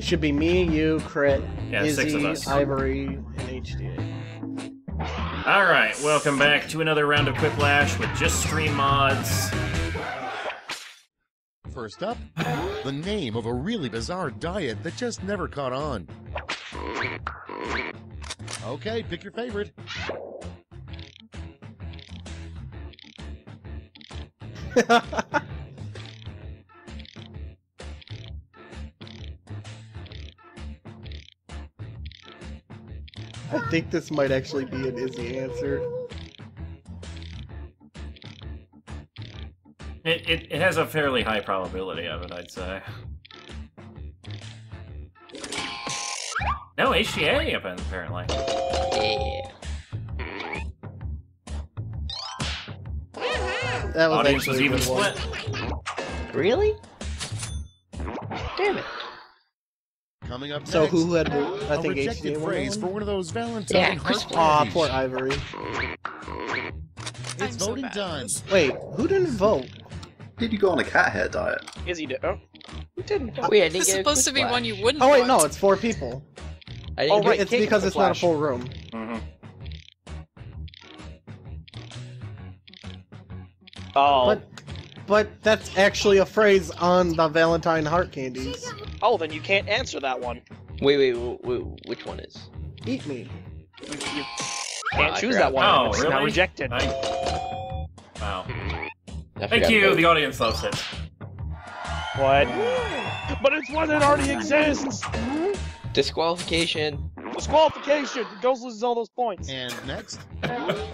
It should be me, you, Crit, yeah, Izzy, 6 of us. Ivory, and HDA. Alright, welcome back to another round of Quiplash with just stream mods. First up, the name of a really bizarre diet that just never caught on. Okay, pick your favorite. I think this might actually be an Izzy answer. It has a fairly high probability of it, I'd say. No, HGA apparently. Yeah. That was audience was even split. Really? Damn it. Coming up next, so who had I think rejected phrase for one of those Valentine poor Ivory. It's voting time. Wait, who didn't vote? Did you go on a cat hair diet? Izzy did. Oh, you didn't. Weird. It's supposed to be one you wouldn't. Oh wait, no, it's 4 people. Oh wait, it's because it's not a full room. Mm-hmm. Oh. But that's actually a phrase on the Valentine heart candies. Oh, then you can't answer that one. Wait, which one is? Eat me. You can't choose that one. Oh, really? Now rejected. Wow. Thank you, the audience loves it. What? But it's one that already exists! Disqualification. Disqualification! It goes loses all those points. And next,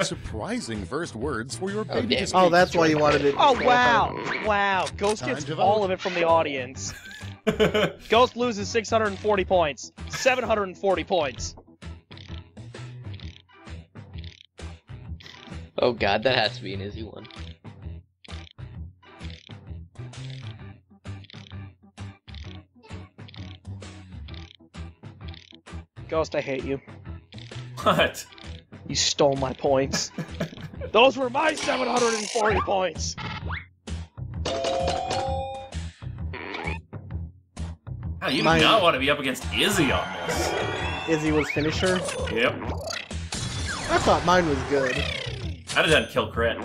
surprising first words for your baby. Oh, that's why you wanted it. Oh, wow. Ghost gets all of it from the audience. Ghost loses 640 points. 740 points. Oh god, that has to be an Izzy one. Ghost, I hate you. What? You stole my points. Those were my 740 points! Wow, you do not want to be up against Izzy on this. Izzy was finisher? Yep. I thought mine was good. I'd have done kill crit.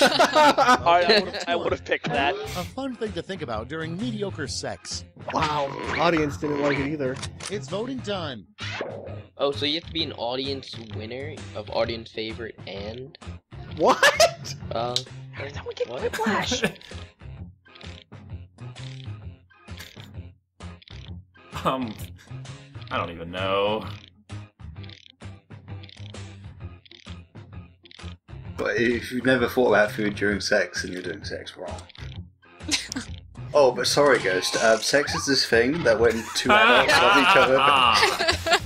I would have picked that. A fun thing to think about during mediocre sex. Wow, audience didn't like it either. It's voting time. Oh, so you have to be an audience winner of audience favorite and what? Someone get Whiplash. I don't even know. But if you've never thought about food during sex, then you're doing sex wrong. Oh, but sorry, Ghost. Sex is this thing that when two adults love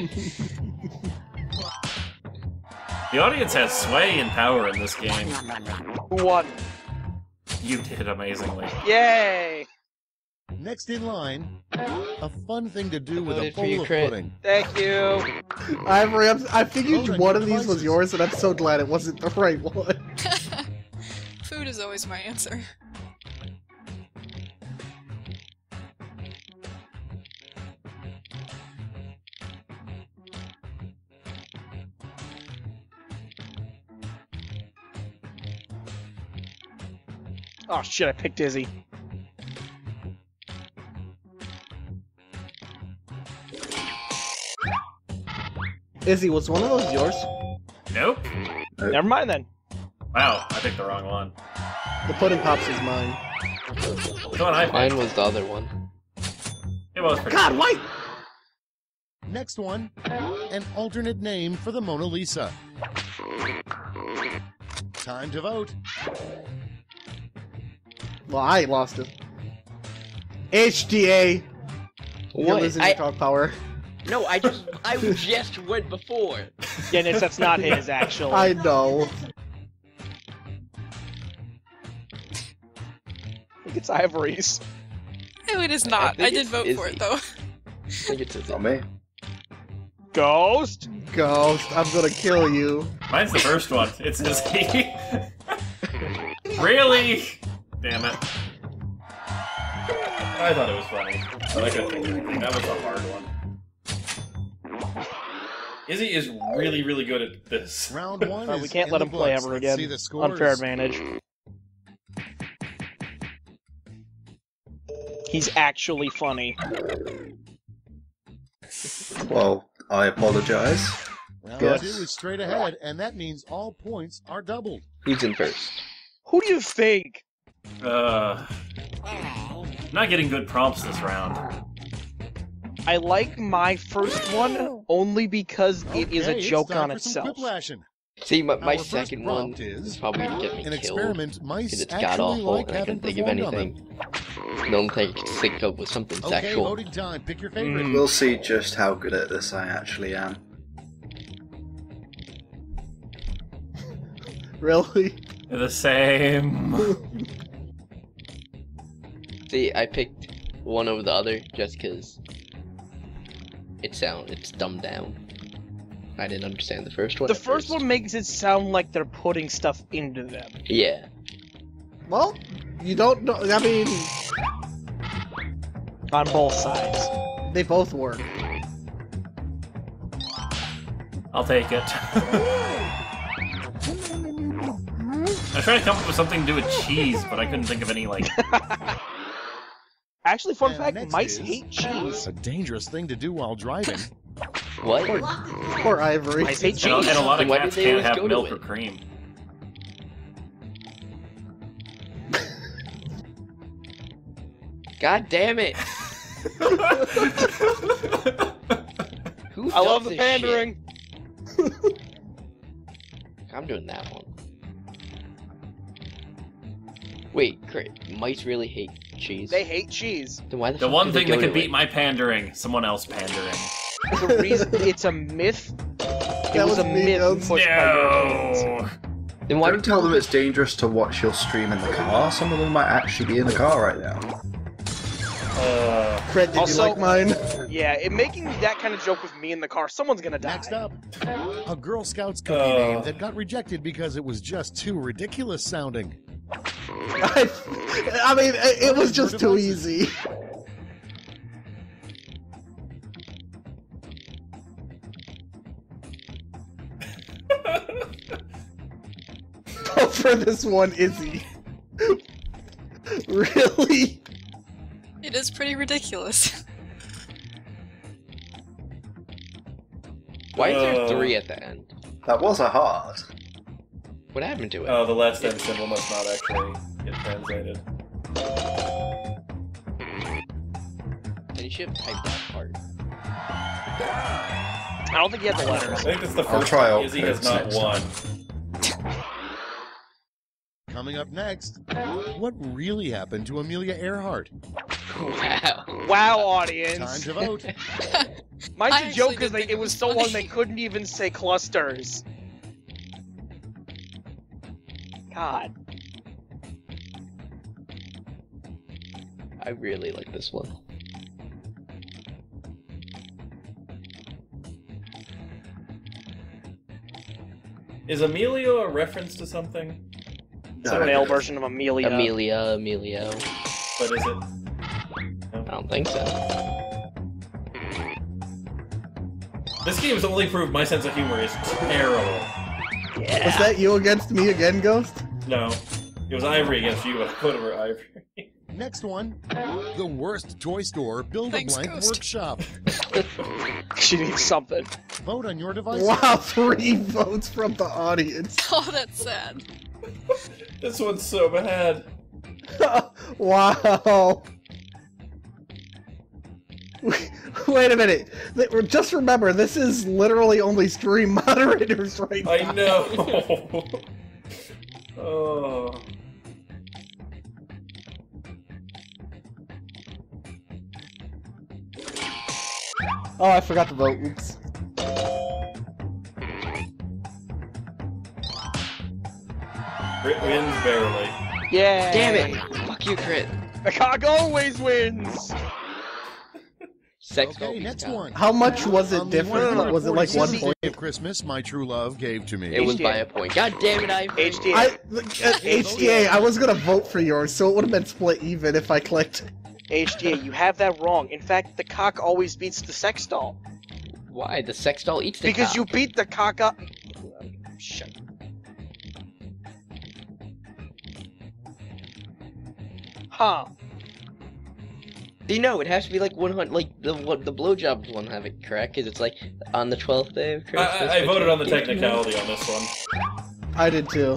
each other. The audience has sway and power in this game. Who won? You did amazingly. Yay! Next in line, a fun thing to do with a bowl of pudding. Thank you. Ivory, I figured one of these was yours, and I'm so glad it wasn't the right one. Food is always my answer. Oh shit, I picked Izzy. Izzy, was one of those yours? Nope. Never mind then. Wow, I picked the wrong one. The pudding pops is mine. Mine was the other one. It was pretty God, wait! Next one, an alternate name for the Mona Lisa. Time to vote. Well, I lost it. HDA. You're losing your talk power. No, I just went before. Dennis, that's not his, actually. I know. I think it's Ivory's. No, it is not. I did vote for it, though. I think it's Izzy. Me. Ghost? Ghost, I'm gonna kill you. Mine's the first one. It's Izzy. Really? Damn it. I thought it was funny, but I couldn't think of anything. That was a hard one. Izzy is really, really good at this. Round one. We can't let him play ever again. Unfair advantage. He's actually funny. Well, I apologize. Round two is straight ahead, and that means all points are doubled. Who's in first? Who do you think? I'm not getting good prompts this round. I like my first one only because it is a joke on itself. See, my second one is probably to get me killed, because it's got awful and I couldn't think of anything. The only thing I could think of was something sexual. We'll see just how good at this I actually am. Really? They're the same. See, I picked one over the other just because it's dumbed down. I didn't understand the first one. The first one makes it sound like they're putting stuff into them. Yeah. Well, you don't know. I mean, on both sides, they both work. I'll take it. I was trying to come up with something to do with cheese, but I couldn't think of any like. Actually, fun fact: mice hate cheese. A dangerous thing to do while driving. What? Poor Ivory. Mice hate cheese. And a lot of cats can't have milk or cream. God damn it! I love the pandering. I'm doing that one. Wait, mice really hate cheese. They hate cheese. Then why the one thing that could beat my pandering, someone else pandering. The reason it's a myth. It was a myth. No. Then why don't tell them it's dangerous to watch your stream in the car? Some of them might actually be in the car right now. Fred, did also, you like mine? Yeah, making that kind of joke with me in the car, someone's gonna die. Next up, a Girl Scouts cookie name that got rejected because it was just too ridiculous sounding. I mean, it was just too easy. But for this one, Izzy. Really? It is pretty ridiculous. Why is there three at the end? That was a hard. What happened to it? Oh, the last end symbol must not actually get translated. And you should have typed that part. I don't think you had the letters. I think it's the first time Izzy has not won. Coming up next, what really happened to Amelia Earhart? Wow. Wow, audience. Time to vote. Mine's a joke because it was so long they couldn't even say clusters. God. I really like this one. Is Amelia a reference to something? It's a male version of Amelia. Amelia. But is it? No. I don't think so. This game's only proved my sense of humor is terrible. Yeah. Was that you against me again, Ghost? No. It was Ivory against you, but I put over Ivory. Next one. The worst toy store build-a-blank workshop. She needs something. Vote on your device. Wow, 3 votes from the audience. Oh, that's sad. This one's so bad. Wow. Wait a minute. Just remember, this is literally only stream moderators right now. I know. Oh. Oh, I forgot to vote. Oops. Crit wins barely. Yeah. Damn it! Fuck you, Crit. The cock always wins. Sex. Okay, next one. How much was it different? Was it like 1 point? Of Christmas, my true love gave to me. It was by a point. God damn it, HDA. HDA. I was gonna vote for yours, so it would have been split even if I clicked. HDA, you have that wrong. In fact, the cock always beats the sex doll. Why? The sex doll eats the cock. Because you beat the cock up. Shut up. Huh. You know, it has to be like 100, like the blowjobs one have it correct, because it's like on the 12th day of Christmas. I voted on the technicality on this one. I did too.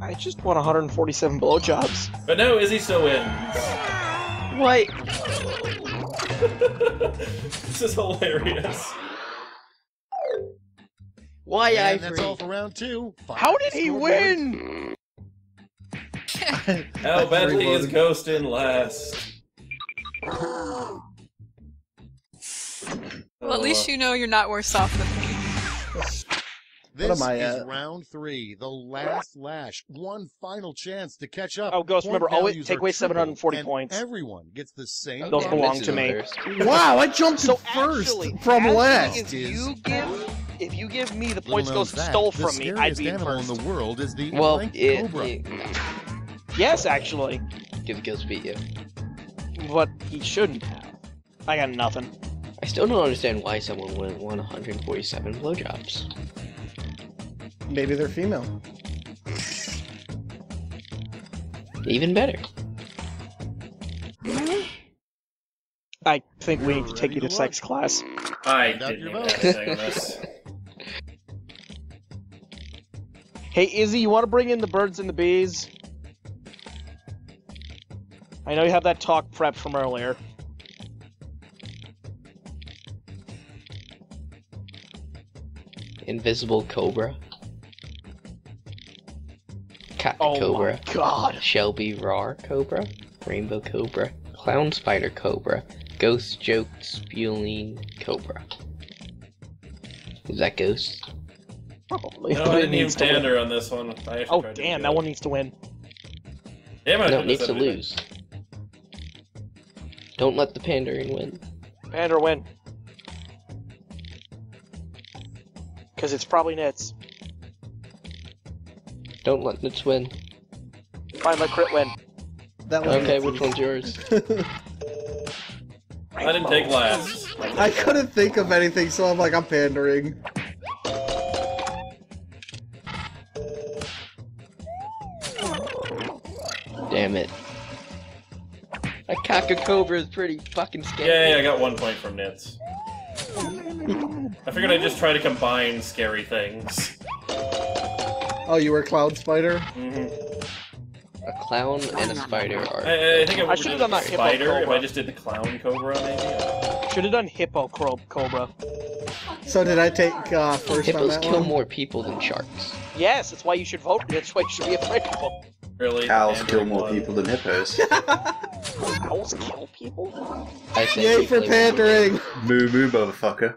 I just want 147 blowjobs. But no, Izzy still wins. What? This is hilarious. Why and I? That's free. All for round two. How did he win? How badly is Ghost in last? Well, at least you know you're not worse off than me. This is round three, the last lash. One final chance to catch up. Oh, Ghost, remember, always take away 740 points. Everyone gets the same. Those belong to me. Wow, I jumped to first from last. If you give me the points Ghost stole from me, I'd be first. In the world is the blank cobra. Yes, actually. Give Ghost beat you. But he shouldn't have. I got nothing. I still don't understand why someone wouldn't want 147 blowjobs. Maybe they're female. Even better. I think we need to take you to sex class. I didn't even have to take this. Hey, Izzy, you want to bring in the birds and the bees? I know you have that talk prep from earlier. Invisible Cobra. Cat Cobra. Oh my god. Shelby Rar Cobra. Rainbow Cobra. Clown Spider Cobra. Ghost Joke Spewing Cobra. Is that Ghost? Probably. No, I didn't even stand on this one. Oh damn, that one needs to win. Damn, no, needs to lose. Don't let the pandering win. Pander win. Because it's probably Nitz. Don't let Nitz win. Fine, let Crit win. That one. Okay, which one's yours? I didn't take last. I couldn't think of anything, so I'm like, I'm pandering. Damn it. A cock-a-cobra is pretty fucking scary. Yeah, I got 1 point from Nitz. I figured I'd just try to combine scary things. Oh, you were a clown spider? Mm-hmm. A clown and a spider are... I think I should have done that spider if I just did the clown cobra, maybe? Should have done hippo cobra. So did I take first on that one? Hippos kill more people than sharks. Yes, that's why you should vote. That's why you should be afraid of people. Really? Owls kill more people than hippos. Owls kill people? Yay for pandering! Moo moo, motherfucker.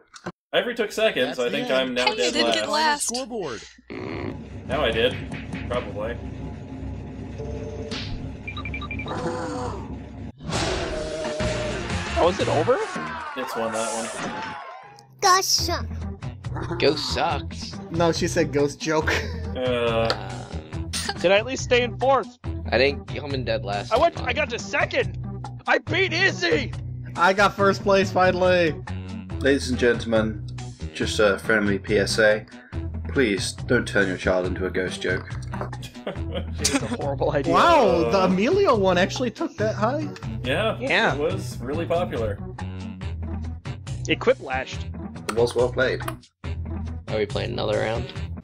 Ivory took second, so I think I'm now dead last. You didn't get last. Scoreboard. Now I did. Probably. Oh, is it over? It's won that one. Ghost sucks. Ghost sucks. No, she said ghost joke. Did I at least stay in fourth? I didn't come in dead last. I got to second! I beat Izzy! I got first place finally! Ladies and gentlemen, just a friendly PSA. Please don't turn your child into a ghost joke. It's a horrible idea. Wow, the Amelia one actually took that high. Yeah, it was really popular. It quiplashed. It was well played. Are we playing another round?